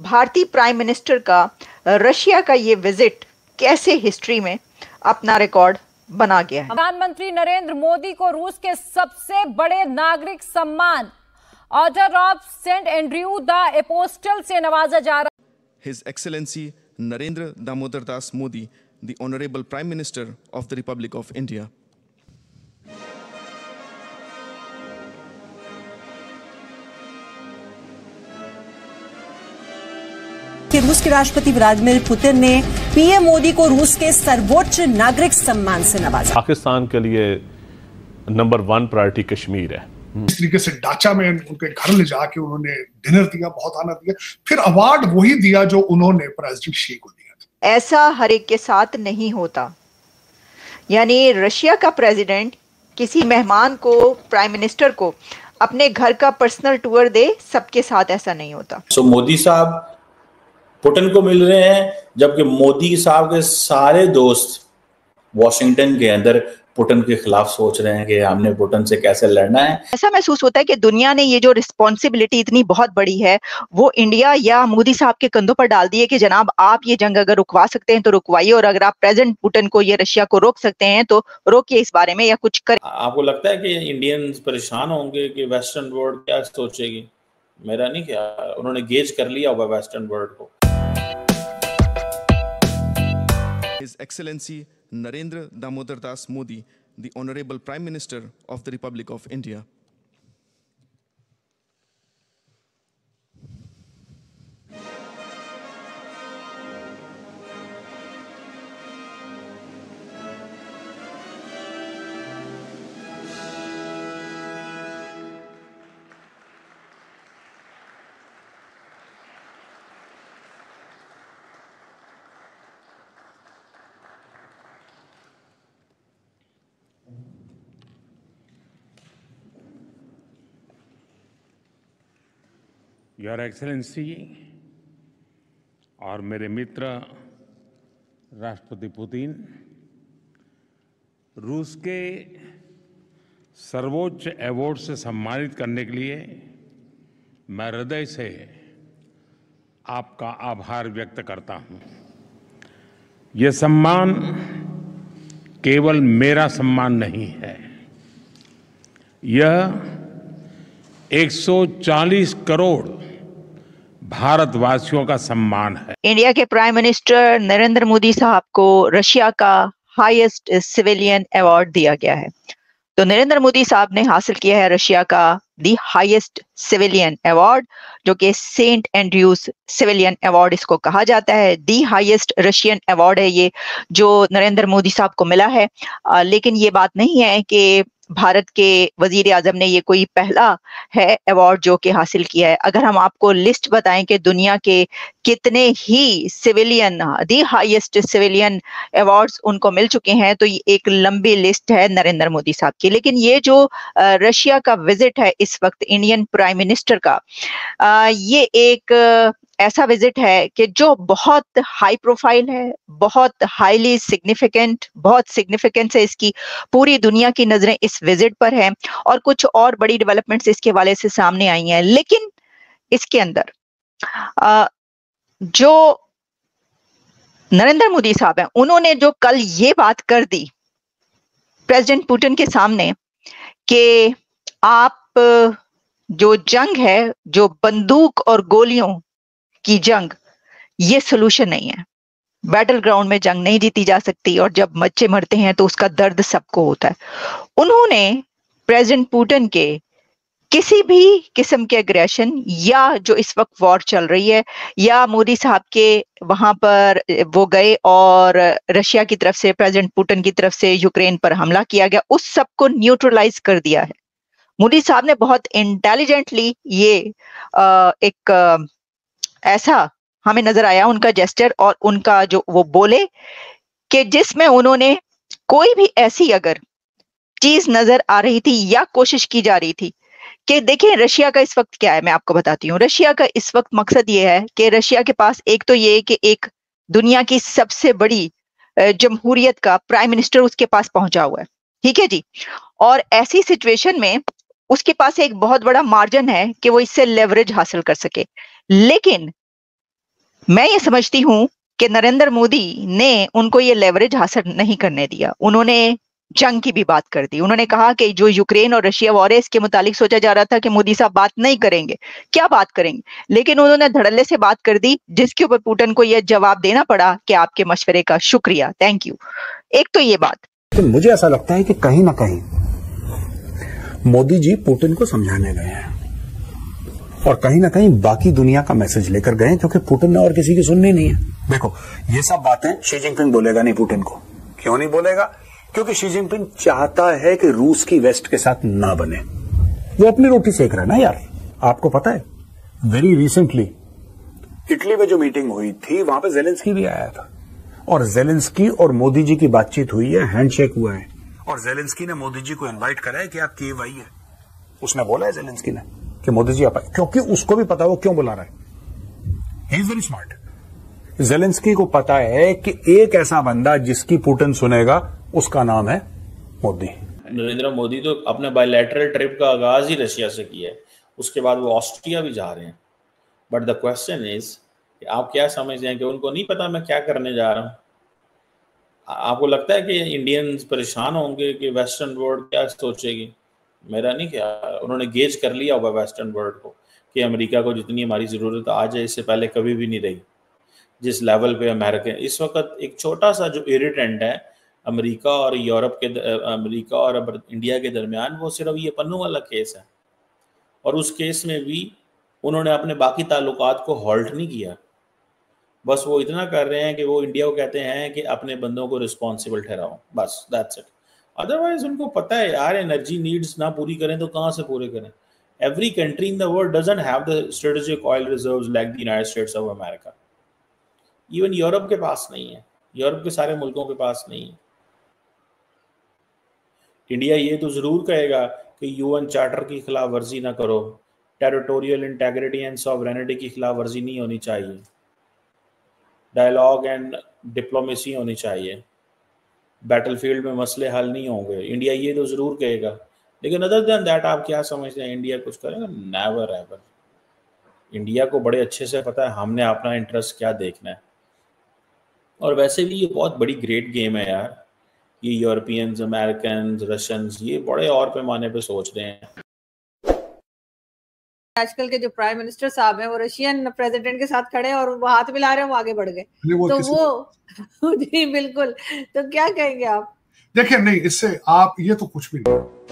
भारतीय prime minister का Russia का ये विजिट कैसे हिस्ट्री में अपना रिकॉर्ड बना गया है। प्रधानमंत्री नरेंद्र मोदी को रूस के सबसे बड़े नागरिक सम्मान order of Saint Andrew the apostle से नवाजा जा रहा है। His excellency Narendra Damodar Das Modi the honourable prime minister of the Republic of India. रूस के राष्ट्रपति व्लादिमीर पुतिन ने पीएम मोदी को रूस के सर्वोच्च नागरिक सम्मान से नवाजा। पाकिस्तान के लिए नंबर 1 प्रायोरिटी कश्मीर है। इस तरीके से ढांचा में उनके घर ले जाके उन्होंने डिनर दिया, बहुत आना दिया, फिर अवार्ड वही दिया जो उन्होंने प्रेसिडेंट शी को दिया था। ऐसा हर एक के साथ नहीं होता, यानी रशिया का प्रेसिडेंट किसी मेहमान को, प्राइम मिनिस्टर को अपने घर का पर्सनल टूर दे, सबके साथ ऐसा नहीं होता। मोदी साहब पुतिन को मिल रहे हैं, जबकि मोदी साहब के सारे दोस्त वॉशिंगटन के अंदर पुतिन के खिलाफ सोच रहे हैं कि हमने पुतिन से कैसे लड़ना है। ऐसा महसूस होता है कि दुनिया ने ये जो रिस्पॉन्सिबिलिटी इतनी बहुत बड़ी है वो इंडिया या मोदी साहब के कंधों पर डाल दी है कि जनाब आप ये जंग अगर रुकवा सकते हैं तो रुकवाइए, और अगर आप प्रेजेंट पुतिन को या रशिया को रोक सकते हैं तो रोकिए इस बारे में या कुछ करें। आपको लगता है कि इंडियन परेशान होंगे कि वेस्टर्न वर्ल्ड क्या सोचेगी? मेरा नहीं, क्या उन्होंने गेज कर लिया होगा वेस्टर्न वर्ल्ड को। His Excellency Narendra Damodar Das Modi, the Honorable Prime Minister of the Republic of India. Your excellency और मेरे मित्र राष्ट्रपति पुतिन रूस के सर्वोच्च अवार्ड से सम्मानित करने के लिए मैं हृदय से आपका आभार व्यक्त करता हूँ। ये सम्मान केवल मेरा सम्मान नहीं है, यह 140 करोड़ भारतवासियों का सम्मान है। इंडिया के प्राइम मिनिस्टर नरेंद्र मोदी साहब को रशिया का हाईएस्ट सिविलियन अवार्ड दिया गया है। तो नरेंद्र मोदी साहब ने हासिल किया है रशिया का दी हाईएस्ट सिविलियन अवार्ड, जो कि सेंट एंड्रयूज सिविलियन अवार्ड इसको कहा जाता है। दी हाईएस्ट रशियन अवार्ड है ये जो नरेंद्र मोदी साहब को मिला है। लेकिन ये बात नहीं है कि भारत के वजीर आजम ने ये कोई पहला है अवार्ड जो कि हासिल किया है। अगर हम आपको लिस्ट बताएं कि दुनिया के कितने ही civilian the highest civilian awards उनको मिल चुके हैं तो ये एक लंबी लिस्ट है नरेंद्र मोदी साहब की। लेकिन ये जो रशिया का विजिट है इस वक्त इंडियन प्राइम मिनिस्टर का, ये एक ऐसा विजिट है कि जो बहुत हाई प्रोफाइल है, बहुत हाईली सिग्निफिकेंट, बहुत सिग्निफिकेंस है इसकी। पूरी दुनिया की नजरें इस विजिट पर हैं और कुछ और बड़ी डेवलपमेंट्स इसके हवाले से सामने आई हैं। लेकिन इसके अंदर जो नरेंद्र मोदी साहब हैं उन्होंने जो कल ये बात कर दी प्रेसिडेंट पुतिन के सामने कि आप जो जंग है, जो बंदूक और गोलियों की जंग, ये सोल्यूशन नहीं है। बैटल ग्राउंड में जंग नहीं जीती जा सकती और जब बच्चे मरते हैं तो उसका दर्द सबको होता है। उन्होंने प्रेसिडेंट पुतिन के किसी भी किस्म के एग्रेशन या जो इस वक्त वॉर चल रही है या मोदी साहब के वहां पर वो गए और रशिया की तरफ से, प्रेसिडेंट पुतिन की तरफ से यूक्रेन पर हमला किया गया, उस सबको न्यूट्रलाइज कर दिया है। मोदी साहब ने बहुत इंटेलिजेंटली ये एक ऐसा हमें नजर आया उनका जेस्टर और उनका जो वो बोले कि जिसमें उन्होंने कोई भी ऐसी अगर चीज नजर आ रही थी या कोशिश की जा रही थी कि देखिए रशिया का इस वक्त क्या है, मैं आपको बताती हूँ। रशिया का इस वक्त मकसद ये है कि रशिया के पास एक तो ये कि एक दुनिया की सबसे बड़ी जमहूरियत का प्राइम मिनिस्टर उसके पास पहुंचा हुआ है, ठीक है जी, और ऐसी सिचुएशन में उसके पास एक बहुत बड़ा मार्जिन है कि वो इससे लेवरेज हासिल कर सके। लेकिन मैं ये समझती हूँ कि नरेंद्र मोदी ने उनको ये लेवरेज हासिल नहीं करने दिया। उन्होंने जंग की भी बात कर दी। उन्होंने कहा कि जो यूक्रेन और रशिया वॉर है इसके मुतालिक सोचा जा रहा था कि मोदी साहब बात नहीं करेंगे, क्या बात करेंगे, लेकिन उन्होंने धड़ल्ले से बात कर दी, जिसके ऊपर पुतिन को यह जवाब देना पड़ा कि आपके मशवरे का शुक्रिया, थैंक यू। एक तो ये बात, तो मुझे ऐसा लगता है कि कहीं ना कहीं मोदी जी पुतिन को समझाने गए हैं और कहीं ना कहीं बाकी दुनिया का मैसेज लेकर गए, क्योंकि पुतिन ने और किसी की सुननी नहीं है। देखो ये सब बातें शी जिनपिंग बोलेगा नहीं पुतिन को। क्यों नहीं बोलेगा? क्योंकि शी जिनपिंग चाहता है कि रूस की वेस्ट के साथ ना बने। वो अपनी रोटी सेक रहा है ना यार। आपको पता है वेरी रिसेंटली इटली में जो मीटिंग हुई थी वहां पे ज़ेलेंस्की भी आया था और ज़ेलेंस्की और मोदी जी की बातचीत हुई है, हैंडशेक हुआ है और ज़ेलेंस्की ने मोदी जी को इन्वाइट कराया कि आप कीव आइए। उसने बोला है ज़ेलेंस्की ने कि मोदी जी आप आए, क्योंकि उसको भी पता वो क्यों बुला रहा है। He is very smart. Zelensky को पता है कि एक ऐसा बंदा जिसकी पुतिन सुनेगा उसका नाम है मोदी। नरेंद्र मोदी तो अपने बायलैटरल ट्रिप का आगाज ही रशिया से किया है, उसके बाद वो ऑस्ट्रिया भी जा रहे हैं। बट द क्वेश्चन इज आप क्या समझते हैं कि उनको नहीं पता मैं क्या करने जा रहा हूँ? आपको लगता है कि इंडियंस परेशान होंगे कि वेस्टर्न वर्ल्ड क्या सोचेगी? मेरा नहीं क्या उन्होंने गेज कर लिया होगा वेस्टर्न वर्ल्ड को कि अमेरिका को जितनी हमारी ज़रूरत आज है इससे पहले कभी भी नहीं रही। जिस लेवल पे अमेरिका इस वक्त एक छोटा सा जो इरिटेंट है अमेरिका और यूरोप के अमेरिका और इंडिया के दरमियान, वो सिर्फ ये पन्नू वाला केस है। और उस केस में भी उन्होंने अपने बाकी ताल्लुकात को हॉल्ट नहीं किया, बस वो इतना कर रहे हैं कि वो इंडिया को कहते हैं कि अपने बंदों को रिस्पॉन्सिबल ठहराओ, बस दैट्स इट। अदरवाइज उनको पता है यार एनर्जी नीड्स ना पूरी करें तो कहाँ से पूरे करें। Every country in the world doesn't have the strategic oil reserves like the United States of America. Even Europe के पास नहीं है, यूरोप के सारे मुल्कों के पास नहीं है। इंडिया ये तो ज़रूर कहेगा कि यूएन चार्टर की खिलाफ वर्जी ना करो, टेरिटोरियल इंटेग्रिटी एंड सॉवरेनिटी की खिलाफ वर्जी नहीं होनी चाहिए, डायलॉग एंड डिप्लोमेसी होनी चाहिए, बैटलफील्ड में मसले हल नहीं होंगे, इंडिया ये तो ज़रूर कहेगा। लेकिन अदर देन दैट आप क्या समझते हैं इंडिया कुछ करेगा? Never ever. इंडिया को बड़े अच्छे से पता है हमने अपना इंटरेस्ट क्या देखना है। और वैसे भी ये बहुत बड़ी ग्रेट गेम है यार, ये यूरोपियंस, अमेरिकन्स, रशियंस ये बड़े और पैमाने पे सोच रहे हैं। आजकल के जो प्राइम मिनिस्टर साहब हैं वो रशियन प्रेसिडेंट के साथ खड़े और वो हाथ मिला रहे हैं, वो आगे बढ़ गए तो वो जी बिल्कुल। तो क्या कहेंगे आप? देखिए नहीं, इससे आप ये तो कुछ भी नहीं।